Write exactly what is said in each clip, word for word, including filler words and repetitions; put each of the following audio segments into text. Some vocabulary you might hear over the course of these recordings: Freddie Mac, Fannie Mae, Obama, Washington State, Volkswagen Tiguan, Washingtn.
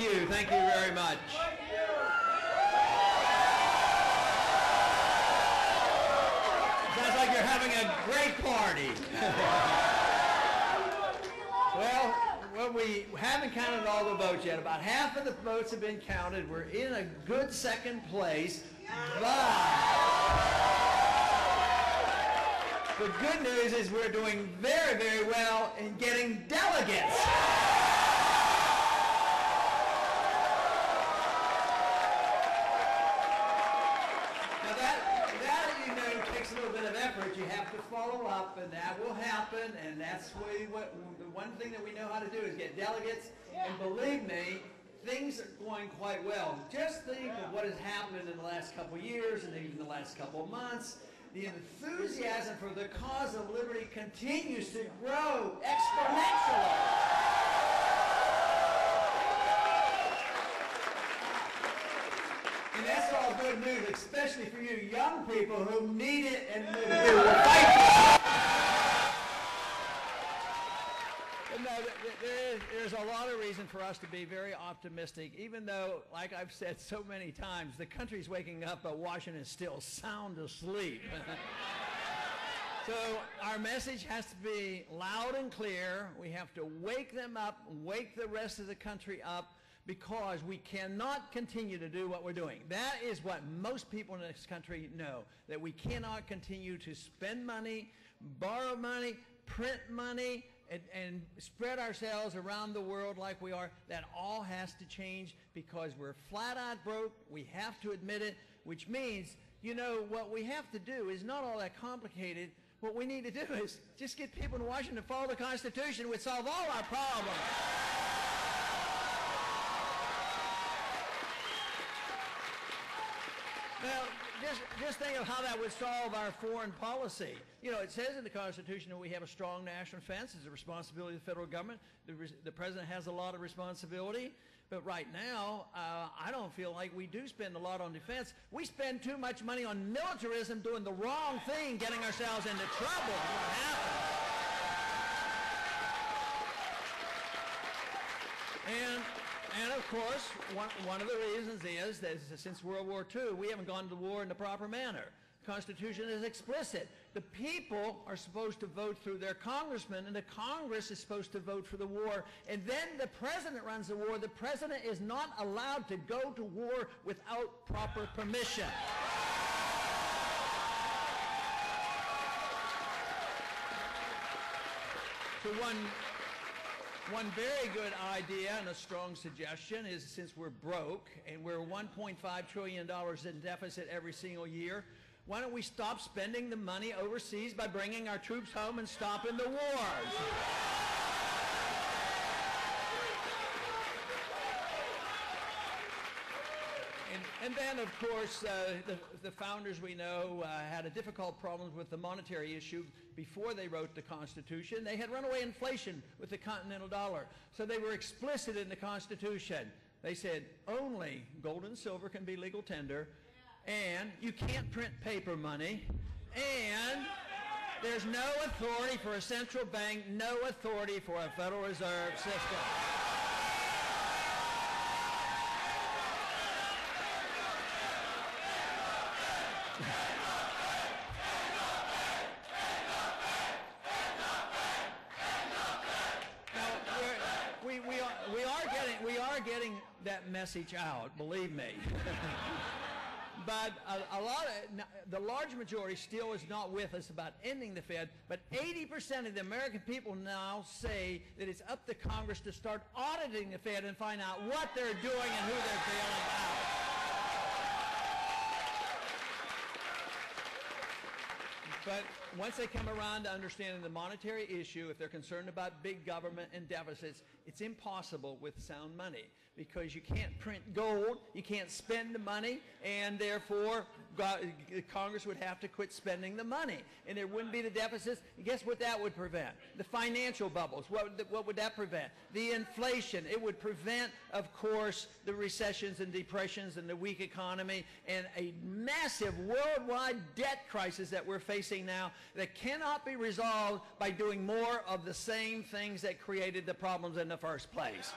Thank you. Thank you very much. Sounds like you're having a great party. Well, well, we haven't counted all the votes yet. About half of the votes have been counted. We're in a good second place, but... the good news is we're doing very, very well in getting delegates. Now that, that, you know, takes a little bit of effort. You have to follow up, and that will happen. And that's really what the one thing that we know how to do is get delegates. And believe me, things are going quite well. Just think of what has happened in the last couple of years and even the last couple of months. The enthusiasm for the cause of liberty continues to grow exponentially. And that's all good news, especially for you young people who need it and who will fight for it. No, there, there's a lot of reason for us to be very optimistic, even though, like I've said so many times, the country's waking up, but Washington is still sound asleep. So our message has to be loud and clear. We have to wake them up, wake the rest of the country up, because we cannot continue to do what we're doing. That is what most people in this country know, that we cannot continue to spend money, borrow money, print money, And, and spread ourselves around the world like we are. That all has to change because we're flat-out broke. We have to admit it, which means, you know, what we have to do is not all that complicated. What we need to do is just get people in Washington to follow the Constitution, which solve all our problems. Now, Just, just think of how that would solve our foreign policy. You know, it says in the Constitution that we have a strong national defense. It's a responsibility of the federal government. The, the president has a lot of responsibility. But right now, uh, I don't feel like we do spend a lot on defense. We spend too much money on militarism, doing the wrong thing, getting ourselves into trouble. What happens? And... And of course, one, one of the reasons is that since World War Two, we haven't gone to war in the proper manner. The Constitution is explicit. The people are supposed to vote through their congressmen, and the Congress is supposed to vote for the war. And then the president runs the war. The president is not allowed to go to war without proper permission. To one... One very good idea and a strong suggestion is, since we're broke and we're one point five trillion dollars in deficit every single year, why don't we stop spending the money overseas by bringing our troops home and stopping the wars? And, and then, of course, uh, the, the founders we know uh, had a difficult problem with the monetary issue. Before they wrote the Constitution, they had runaway inflation with the continental dollar. So they were explicit in the Constitution. They said only gold and silver can be legal tender, and you can't print paper money, and there's no authority for a central bank, no authority for a Federal Reserve system. That message out, believe me. But a, a lot of, the large majority still is not with us about ending the Fed, but eighty percent of the American people now say that it's up to Congress to start auditing the Fed and find out what they're doing and who they're bailing out. But once they come around to understanding the monetary issue, if they're concerned about big government and deficits, it's impossible with sound money, because you can't print gold, you can't spend the money, and therefore God, Congress would have to quit spending the money, and there wouldn't be the deficits. And guess what that would prevent? The financial bubbles. What would, what would that prevent? The inflation. It would prevent, of course, the recessions and depressions and the weak economy and a massive worldwide debt crisis that we're facing now that cannot be resolved by doing more of the same things that created the problems in the first place.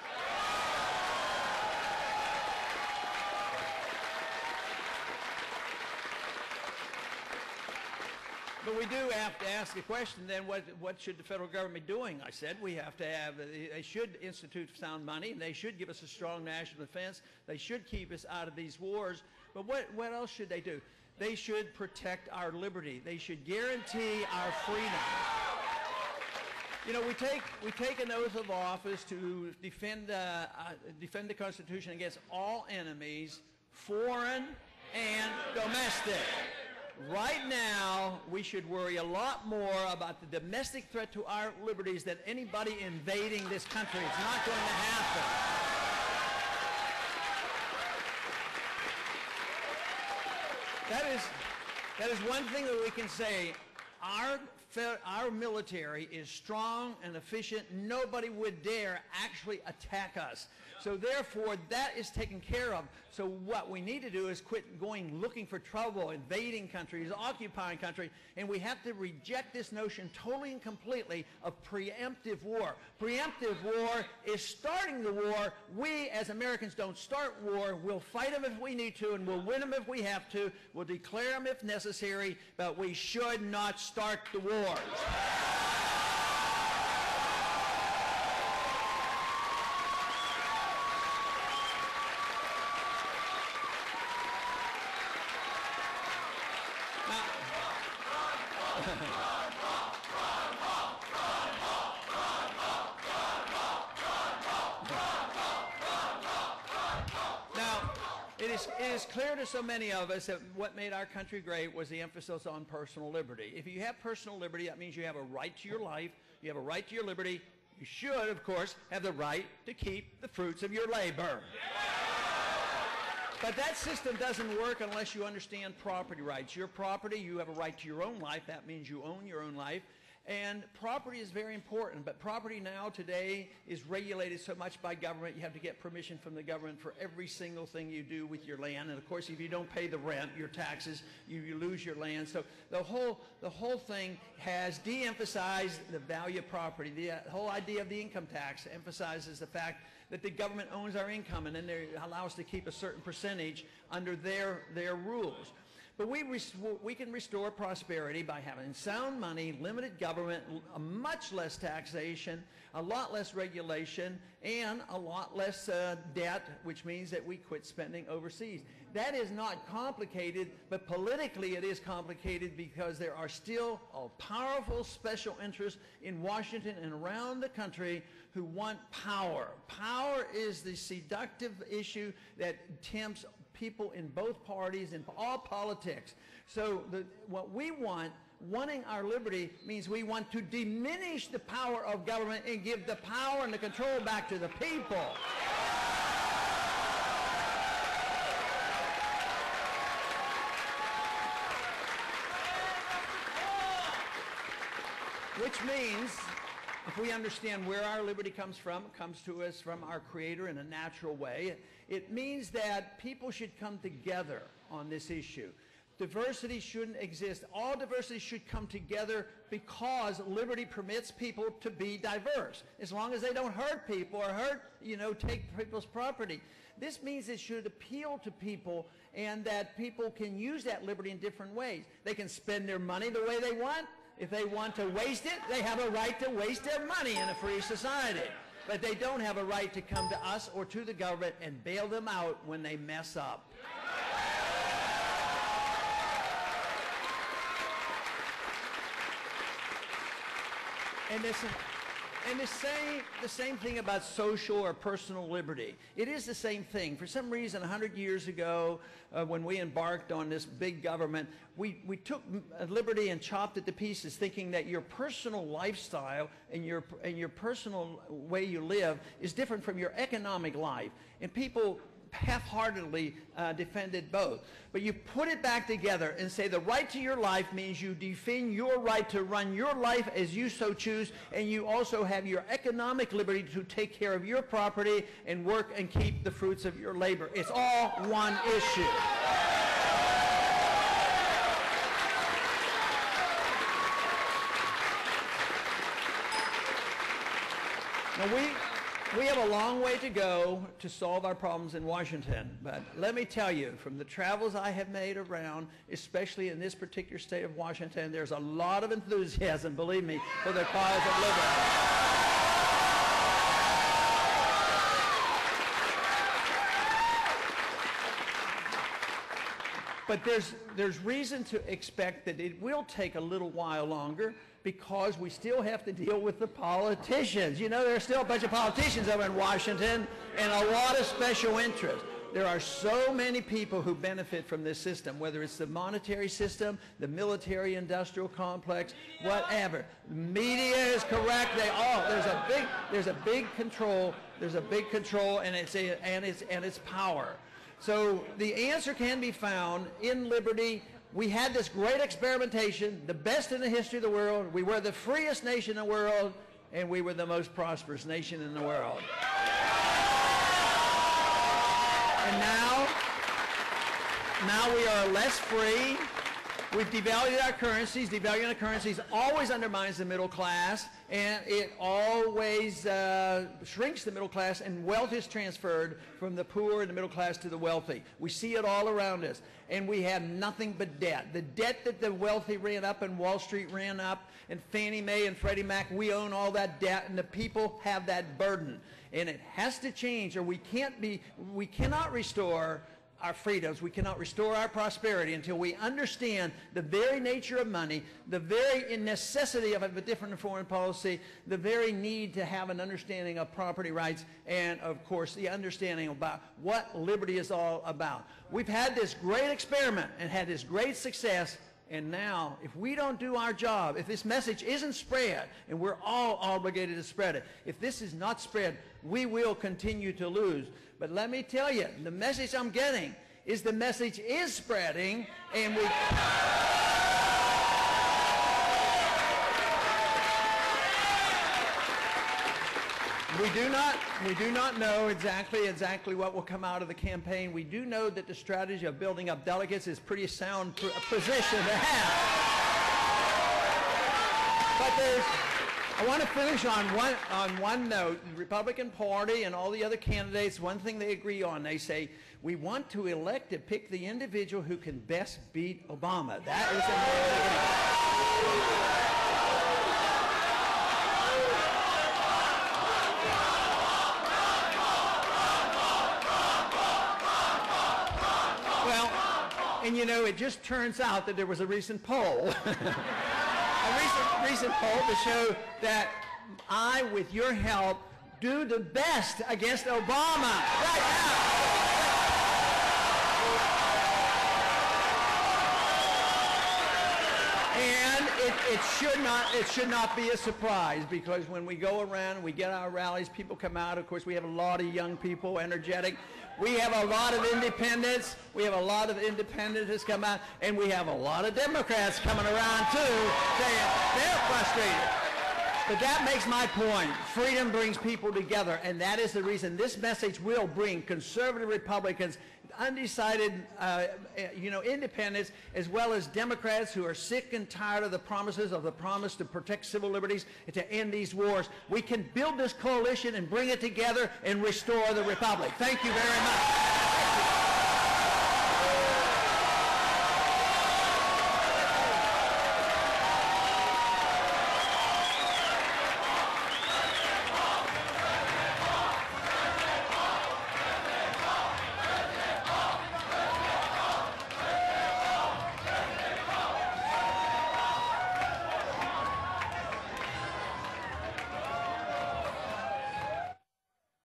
But we do have to ask the question, then, what, what should the federal government be doing? I said we have to have, they should institute sound money, and they should give us a strong national defense. They should keep us out of these wars. But what, what else should they do? They should protect our liberty. They should guarantee our freedom. You know, we take, we take an oath of office to defend, uh, uh, defend the Constitution against all enemies, foreign and domestic. Right now, we should worry a lot more about the domestic threat to our liberties than anybody invading this country. It's not going to happen. That is, that is one thing that we can say. Our, our military is strong and efficient. Nobody would dare actually attack us. So therefore, that is taken care of. So what we need to do is quit going looking for trouble, invading countries, occupying countries, and we have to reject this notion totally and completely of preemptive war. Preemptive war is starting the war. We, as Americans, don't start war. We'll fight them if we need to, and we'll win them if we have to. We'll declare them if necessary, but we should not start the wars. It is clear to so many of us that what made our country great was the emphasis on personal liberty. If you have personal liberty, that means you have a right to your life, you have a right to your liberty. You should, of course, have the right to keep the fruits of your labor. But that system doesn't work unless you understand property rights. Your property, you have a right to your own life. That means you own your own life. And property is very important, but property now today is regulated so much by government. You have to get permission from the government for every single thing you do with your land. And of course, if you don't pay the rent, your taxes, you, you lose your land. So the whole, the whole thing has de-emphasized the value of property. The uh, whole idea of the income tax emphasizes the fact that the government owns our income, and then they allow us to keep a certain percentage under their, their rules. But we, we can restore prosperity by having sound money, limited government, a much less taxation, a lot less regulation, and a lot less uh, debt, which means that we quit spending overseas. That is not complicated, but politically it is complicated because there are still a powerful special interests in Washington and around the country who want power. Power is the seductive issue that tempts people in both parties and all politics. So the, what we want, wanting our liberty, means we want to diminish the power of government and give the power and the control back to the people. Which means, if we understand where our liberty comes from, it comes to us from our Creator in a natural way. It means that people should come together on this issue. Diversity shouldn't exist. All diversity should come together because liberty permits people to be diverse, as long as they don't hurt people or hurt, you know, take people's property. This means it should appeal to people, and that people can use that liberty in different ways. They can spend their money the way they want. If they want to waste it, they have a right to waste their money in a free society. But they don't have a right to come to us or to the government and bail them out when they mess up. And this is... And the same, the same thing about social or personal liberty. It is the same thing. For some reason, a hundred years ago, uh, when we embarked on this big government, we, we took liberty and chopped it to pieces, thinking that your personal lifestyle and your, and your personal way you live is different from your economic life. And people half-heartedly uh, defended both. But you put it back together and say the right to your life means you defend your right to run your life as you so choose, and you also have your economic liberty to take care of your property and work and keep the fruits of your labor. It's all one issue. Now we We have a long way to go to solve our problems in Washington, but let me tell you, from the travels I have made around, especially in this particular state of Washington, there's a lot of enthusiasm, believe me, for the cause of liberty. But there's, there's reason to expect that it will take a little while longer because we still have to deal with the politicians. You know, there are still a bunch of politicians over in Washington and a lot of special interests. There are so many people who benefit from this system, whether it's the monetary system, the military-industrial complex, whatever. Media is correct. They all there's a big there's a big control. There's a big control, and it's a, and it's and it's power. So the answer can be found in liberty. We had this great experimentation, the best in the history of the world. We were the freest nation in the world, and we were the most prosperous nation in the world. And now, now we are less free. We've devalued our currencies. Devaluing the currencies always undermines the middle class, and it always uh, shrinks the middle class, and wealth is transferred from the poor and the middle class to the wealthy. We see it all around us, and we have nothing but debt. The debt that the wealthy ran up and Wall Street ran up and Fannie Mae and Freddie Mac, we own all that debt, and the people have that burden. And it has to change, or we can't be, we cannot restore our freedoms. We cannot restore our prosperity until we understand the very nature of money, the very necessity of a different foreign policy, the very need to have an understanding of property rights, and of course the understanding about what liberty is all about. We've had this great experiment and had this great success, and now if we don't do our job, if this message isn't spread, and we're all obligated to spread it, if this is not spread, we will continue to lose. But let me tell you, the message I'm getting is the message is spreading, and we... We do not, we do not know exactly, exactly what will come out of the campaign. We do know that the strategy of building up delegates is pretty sound pr- position to have. But there's... I want to finish on one, on one note. The Republican Party and all the other candidates, one thing they agree on, they say, we want to elect and pick the individual who can best beat Obama. That is a Well, and you know, it just turns out that there was a recent poll. A recent, recent poll to show that I, with your help, do the best against Obama right now. And it, it should not, it should not be a surprise, because when we go around and we get our rallies, people come out. Of course, we have a lot of young people, energetic. We have a lot of independents. We have a lot of independents come out, and we have a lot of Democrats coming around too, saying they're frustrated. But that makes my point. Freedom brings people together, and that is the reason this message will bring conservative Republicans, undecided, uh, you know, independents, as well as Democrats who are sick and tired of the promises of the promise to protect civil liberties and to end these wars. We can build this coalition and bring it together and restore the republic. Thank you very much.